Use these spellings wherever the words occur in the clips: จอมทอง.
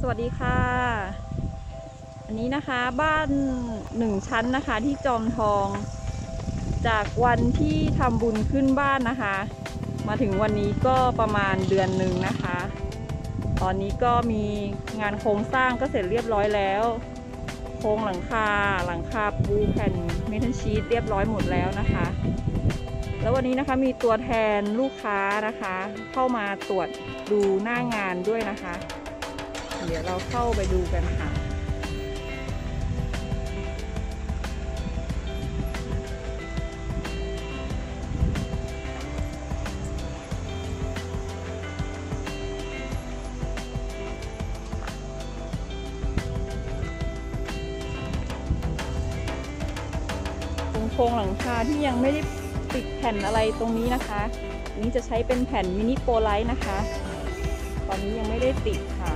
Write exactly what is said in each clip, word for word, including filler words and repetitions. สวัสดีค่ะอันนี้นะคะบ้านหนึ่งชั้นนะคะที่จอมทองจากวันที่ทำบุญขึ้นบ้านนะคะมาถึงวันนี้ก็ประมาณเดือนหนึ่งนะคะตอนนี้ก็มีงานโครงสร้างก็เสร็จเรียบร้อยแล้วโครงหลังคาหลังคาปูแผ่นเมทัลชีทเรียบร้อยหมดแล้วนะคะแล้ววันนี้นะคะมีตัวแทนลูกค้านะคะเข้ามาตรวจดูหน้างานด้วยนะคะเดี๋ยวเราเข้าไปดูกันค่ะโครงหลังคาที่ยังไม่ได้ติดแผ่นอะไรตรงนี้นะคะนี้จะใช้เป็นแผ่นมินิโปรไลท์นะคะตอนนี้ยังไม่ได้ติดค่ะ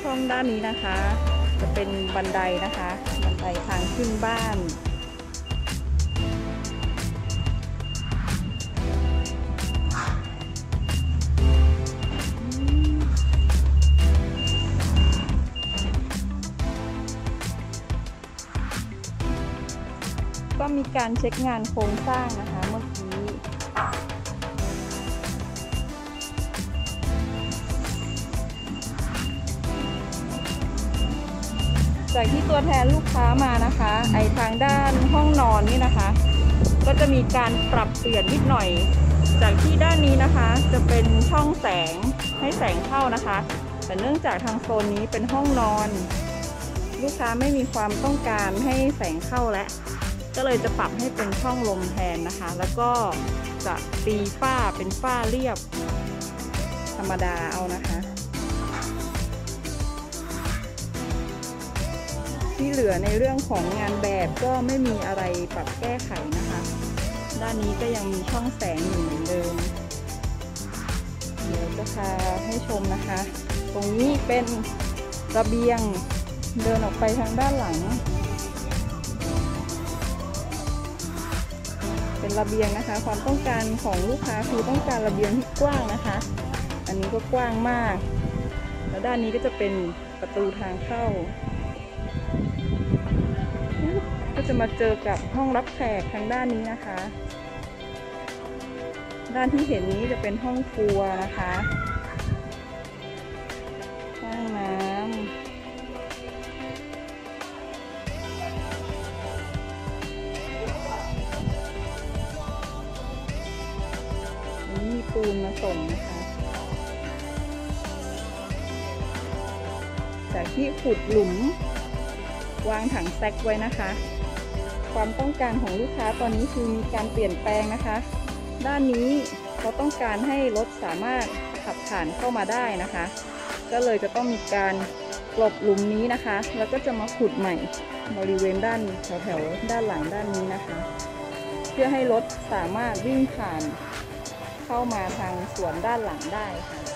ช่องด้านนี้นะคะจะเป็นบันไดนะคะบันไดทางขึ้นบ้านก็มีการเช็คงานโครงสร้างนะคะเมื่อกี้จากที่ตัวแทนลูกค้ามานะคะไอทางด้านห้องนอนนี่นะคะก็จะมีการปรับเปลี่ยนนิดหน่อยจากที่ด้านนี้นะคะจะเป็นช่องแสงให้แสงเข้านะคะแต่เนื่องจากทางโซนนี้เป็นห้องนอนลูกค้าไม่มีความต้องการให้แสงเข้าและก็เลยจะปรับให้เป็นช่องลมแทนนะคะแล้วก็จะตีฝ้าเป็นฝ้าเรียบธรรมดาเอานะคะที่เหลือในเรื่องของงานแบบก็ไม่มีอะไรปรับแก้ไขนะคะด้านนี้ก็ยังมีช่องแสงอยู่เหมือนเดิมเดี๋ยวจะพาให้ชมนะคะตรงนี้เป็นระเบียงเดินออกไปทางด้านหลังเป็นระเบียงนะคะความต้องการของลูกค้าคือต้องการระเบียงที่กว้างนะคะอันนี้ก็กว้างมากแล้วด้านนี้ก็จะเป็นประตูทางเข้าก็จะมาเจอกับห้องรับแขกทางด้านนี้นะคะด้านที่เห็นนี้จะเป็นห้องครัวนะคะห้องน้ำมีปูนมาส่งนะคะจากที่ขุดหลุมวางถังแซกไว้นะคะความต้องการของลูกค้าตอนนี้คือมีการเปลี่ยนแปลงนะคะด้านนี้เขาต้องการให้รถสามารถขับผ่านเข้ามาได้นะคะก็เลยจะต้องมีการกลบหลุมนี้นะคะแล้วก็จะมาขุดใหม่บริเวณด้านแถวๆด้านหลังด้านนี้นะคะเพื่อให้รถสามารถวิ่งผ่านเข้ามาทางสวนด้านหลังได้ค่ะ